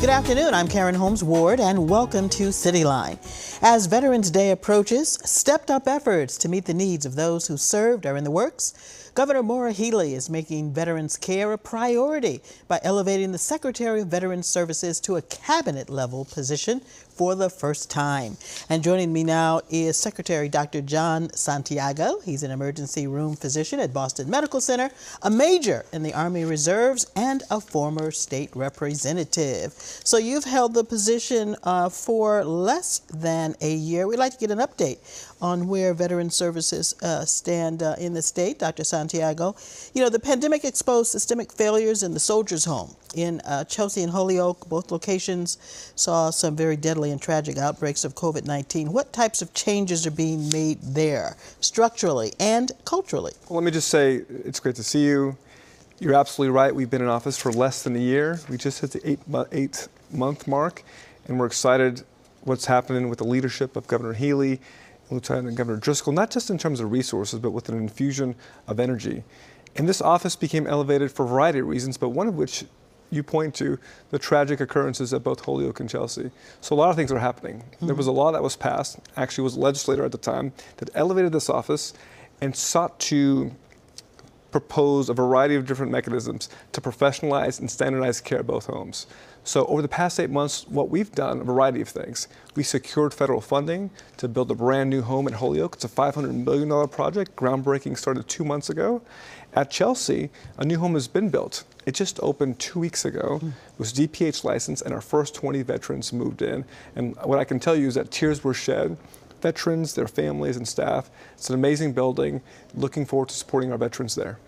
Good afternoon, I'm Karen Holmes Ward, and welcome to CityLine. As Veterans Day approaches, stepped up efforts to meet the needs of those who served are in the works. Governor Maura Healey is making veterans care a priority by elevating the Secretary of Veterans Services to a cabinet level position for the first time. And joining me now is Secretary Dr. Jon Santiago. He's an emergency room physician at Boston Medical Center, a major in the Army Reserves, and a former state representative. So you've held the position for less than a year. We'd like to get an update on where Veterans Services stand in the state. Dr. Santiago, you know, the pandemic exposed systemic failures in the Soldiers' Home in Chelsea and Holyoke. Both locations saw some very deadly and tragic outbreaks of COVID-19. What types of changes are being made there, structurally and culturally? Well, let me just say it's great to see you. You're absolutely right. We've been in office for less than a year. We just hit the eight-month mark, and we're excited what's happening with the leadership of Governor Healey and Lieutenant Governor Driscoll, not just in terms of resources, but with an infusion of energy. And this office became elevated for a variety of reasons, but one of which you point to the tragic occurrences at both Holyoke and Chelsea. So a lot of things are happening. Mm-hmm. There was a law that was passed, actually was a legislator at the time, that elevated this office and sought to propose a variety of different mechanisms to professionalize and standardize care at both homes. So over the past 8 months, what we've done, a variety of things. We secured federal funding to build a brand new home at Holyoke. It's a $500 million project. Groundbreaking started 2 months ago. At Chelsea, a new home has been built. It just opened 2 weeks ago. It was DPH licensed, and our first 20 veterans moved in. And what I can tell you is that tears were shed. Veterans, their families, and staff. It's an amazing building. Looking forward to supporting our veterans there.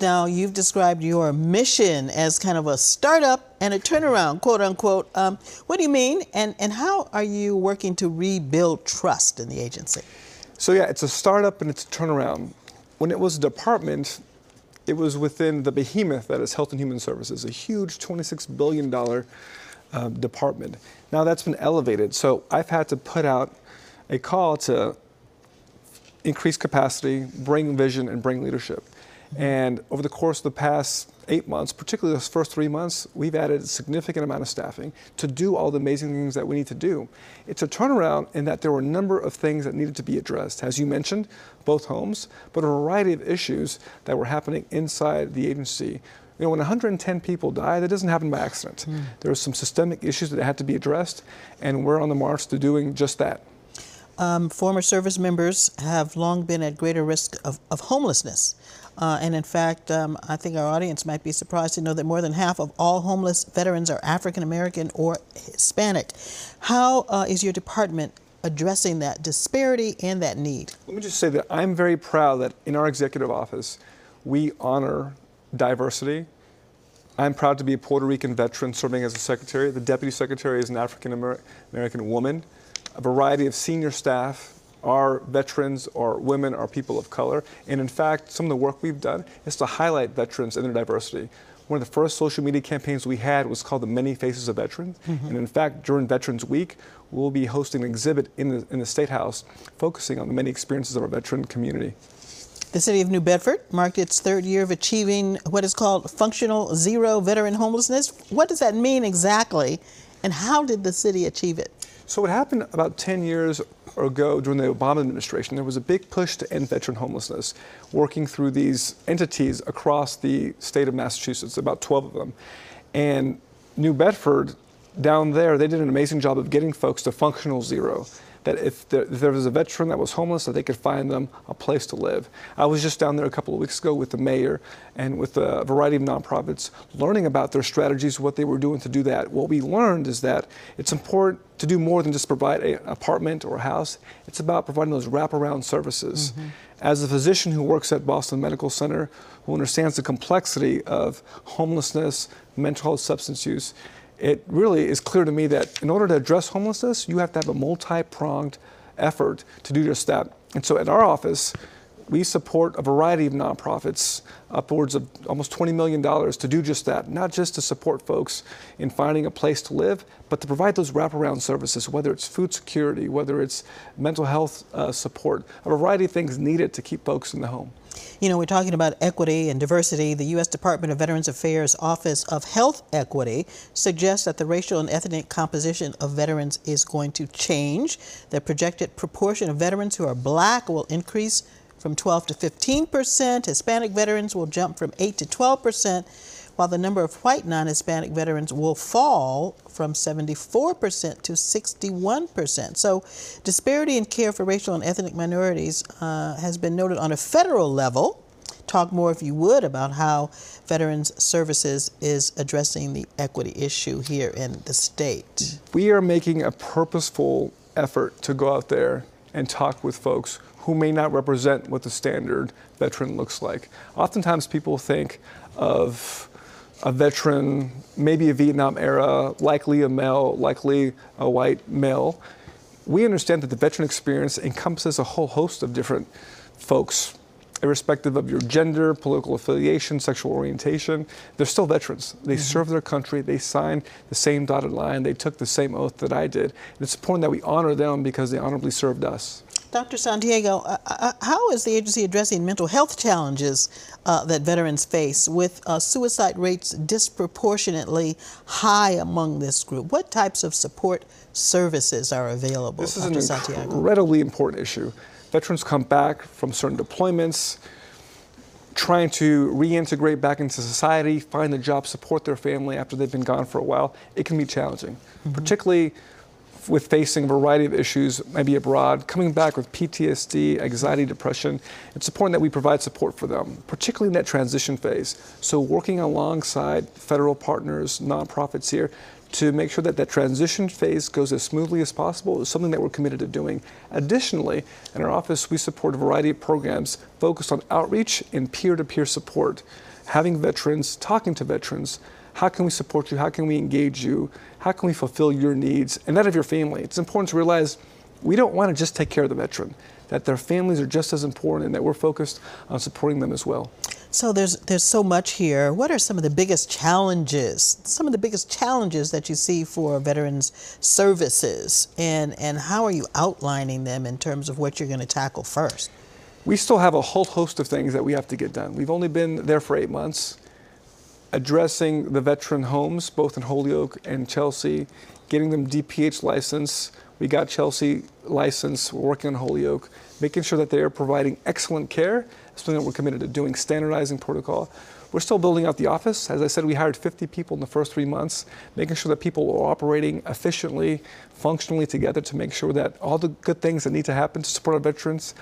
Now, you've described your mission as kind of a startup and a turnaround, quote unquote. What do you mean, and how are you working to rebuild trust in the agency? So yeah, it's a startup and it's a turnaround. When it was a department, it was within the behemoth that is Health and Human Services, a huge $26 billion department. Now that's been elevated, so I've had to put out a call to increase capacity, bring vision, and bring leadership. And over the course of the past 8 months, particularly those first 3 months, we've added a significant amount of staffing to do all the amazing things that we need to do. It's a turnaround in that there were a number of things that needed to be addressed, as you mentioned, both homes, but a variety of issues that were happening inside the agency. You know, when 110 people die, that doesn't happen by accident. There are some systemic issues that had to be addressed, and we're on the march to doing just that. Former service members have long been at greater risk of homelessness. And in fact, I think our audience might be surprised to know that more than half of all homeless veterans are African American or Hispanic. How is your department addressing that disparity and that need? Let me just say that I'm very proud that in our executive office, we honor diversity. I'm proud to be a Puerto Rican veteran serving as a secretary. The deputy secretary is an African American woman. A variety of senior staff are veterans, or women, or people of color. And in fact, some of the work we've done is to highlight veterans and their diversity. One of the first social media campaigns we had was called the Many Faces of Veterans. And in fact, during Veterans Week, we'll be hosting an exhibit in the State House focusing on the many experiences of our veteran community. The city of New Bedford marked its third year of achieving what is called functional zero veteran homelessness. What does that mean exactly, and how did the city achieve it? So what happened about 10 years ago during the Obama administration, there was a big push to end veteran homelessness, working through these entities across the state of Massachusetts, about 12 of them. And New Bedford, down there, they did an amazing job of getting folks to functional zero, that if there was a veteran that was homeless, that they could find them a place to live. I was just down there a couple of weeks ago with the mayor and with a variety of nonprofits, learning about their strategies, what they were doing to do that. What we learned is that it's important to do more than just provide an apartment or a house. It's about providing those wraparound services. As a physician who works at Boston Medical Center, who understands the complexity of homelessness, mental health, substance use, it really is clear to me that in order to address homelessness, you have to have a multi-pronged effort to do just that. And so at our office, We support a variety of nonprofits, upwards of almost $20 million to do just that, not just to support folks in finding a place to live, but to provide those wraparound services, whether it's food security, whether it's mental health support, a variety of things needed to keep folks in the home. You know, we're talking about equity and diversity. The U.S. Department of Veterans Affairs Office of Health Equity suggests that the racial and ethnic composition of veterans is going to change. The projected proportion of veterans who are black will increase from 12% to 15%. Hispanic veterans will jump from 8% to 12%, while the number of white non-Hispanic veterans will fall from 74% to 61%. So disparity in care for racial and ethnic minorities has been noted on a federal level. Talk more, if you would, about how Veterans Services is addressing the equity issue here in the state. We are making a purposeful effort to go out there and talk with folks who may not represent what the standard veteran looks like. Oftentimes people think of a veteran, maybe a Vietnam era, likely a male, likely a white male. We understand that the veteran experience encompasses a whole host of different folks, irrespective of your gender, political affiliation, sexual orientation. They're still veterans. They served their country. They signed the same dotted line. They took the same oath that I did. And it's important that we honor them because they honorably served us. Dr. Santiago, how is the agency addressing mental health challenges that veterans face, with suicide rates disproportionately high among this group? What types of support services are available? This is an incredibly important issue. Veterans come back from certain deployments, trying to reintegrate back into society, find a job, support their family after they've been gone for a while. It can be challenging, particularly with facing a variety of issues, maybe abroad, coming back with PTSD, anxiety, depression. It's important that we provide support for them, particularly in that transition phase. So working alongside federal partners, nonprofits here, to make sure that that transition phase goes as smoothly as possible is something that we're committed to doing. Additionally, in our office, we support a variety of programs focused on outreach and peer-to-peer support, having veterans, talking to veterans. How can we support you? How can we engage you? How can we fulfill your needs and that of your family? It's important to realize we don't want to just take care of the veteran, that their families are just as important and that we're focused on supporting them as well. So there's so much here. What are some of the biggest challenges, that you see for Veterans Services, and how are you outlining them in terms of what you're going to tackle first? We still have a whole host of things that we have to get done. We've only been there for 8 months. Addressing the veteran homes, both in Holyoke and Chelsea, getting them DPH license. We got Chelsea license, we're working on Holyoke, making sure that they are providing excellent care. That's something that we're committed to doing, standardizing protocol. We're still building out the office. As I said, we hired 50 people in the first 3 months, making sure that people are operating efficiently, functionally together to make sure that all the good things that need to happen to support our veterans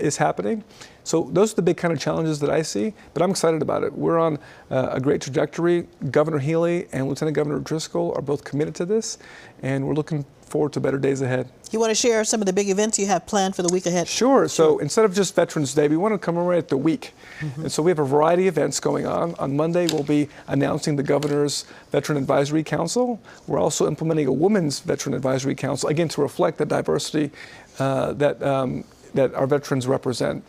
is happening. So those are the big kind of challenges that I see, but I'm excited about it. We're on a great trajectory. Governor Healey and Lieutenant Governor Driscoll are both committed to this, and we're looking forward to better days ahead. You want to share some of the big events you have planned for the week ahead? Sure. So instead of just Veterans Day, we want to commemorate the week. And so we have a variety of events going on. On Monday, we'll be announcing the Governor's Veteran Advisory Council. We're also implementing a Women's Veteran Advisory Council, again, to reflect the diversity that our veterans represent.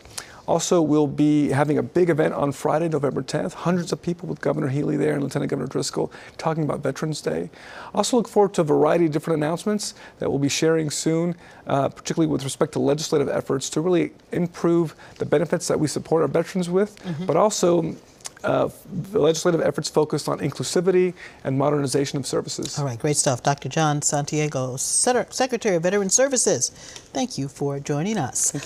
Also, we'll be having a big event on Friday, November 10th, hundreds of people with Governor Healey there and Lieutenant Governor Driscoll talking about Veterans Day. Also look forward to a variety of different announcements that we'll be sharing soon, particularly with respect to legislative efforts to really improve the benefits that we support our veterans with, but also the legislative efforts focused on inclusivity and modernization of services. All right, great stuff. Dr. Jon Santiago, Secretary of Veterans Services, thank you for joining us.